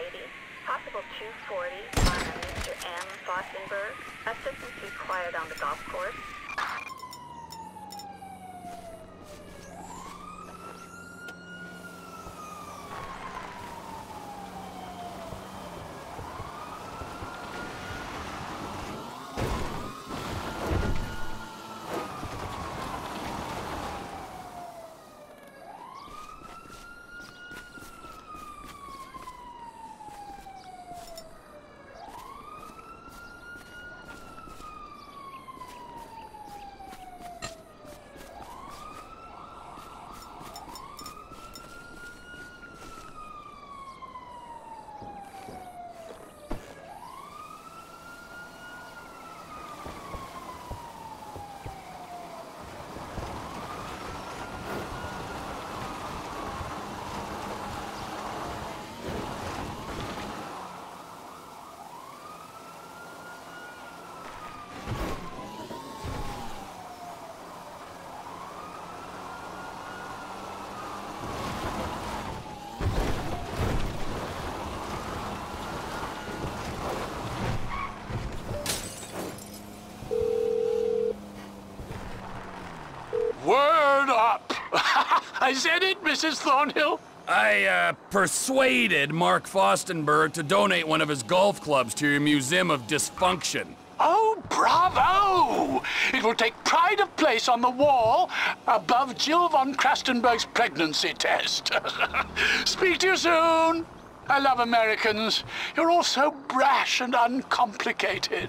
variety, possible 240 on Mr. M. Fostenberg, assistance required on the golf course. Is that it, Mrs. Thornhill? I persuaded Mark Fostenberg to donate one of his golf clubs to your Museum of Dysfunction. Oh, bravo! It will take pride of place on the wall above Jill von Krastenberg's pregnancy test. Speak to you soon. I love Americans. You're all so brash and uncomplicated.